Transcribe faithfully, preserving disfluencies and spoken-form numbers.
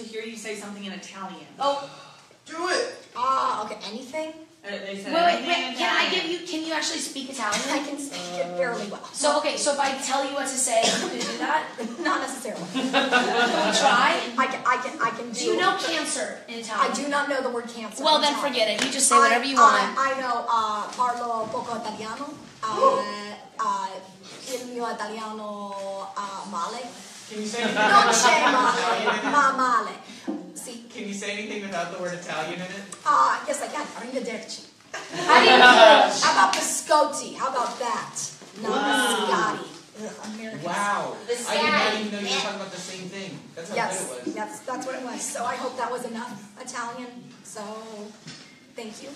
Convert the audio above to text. to hear you say something in Italian. Oh, do it. Ah, uh, okay. Anything? Uh, they said wait, anything wait, wait. Can I give you? Can you actually speak Italian? I can speak uh, it fairly well. So okay, so if I tell you what to say, can you do that? Not necessarily. Try. I can. I can. I can do. Do you know cancer in Italian? I do not know the word cancer. Well, then Italian. Forget it. You just say I, whatever you uh, want. I know. Uh, parlo poco italiano. Uh, uh, il mio italiano uh, male. Can you say anything? Non c'è male, ma male. Sì. Can you say anything without the word Italian in it? Ah, uh, yes I can. Arrivederci. How do you do? How about biscotti? How about that? No, wow. Biscotti. Wow. I did not even know you were talking about the same thing. That's how yes. good it was. Yes, that's what it was. So I hope that was enough Italian. So, thank you.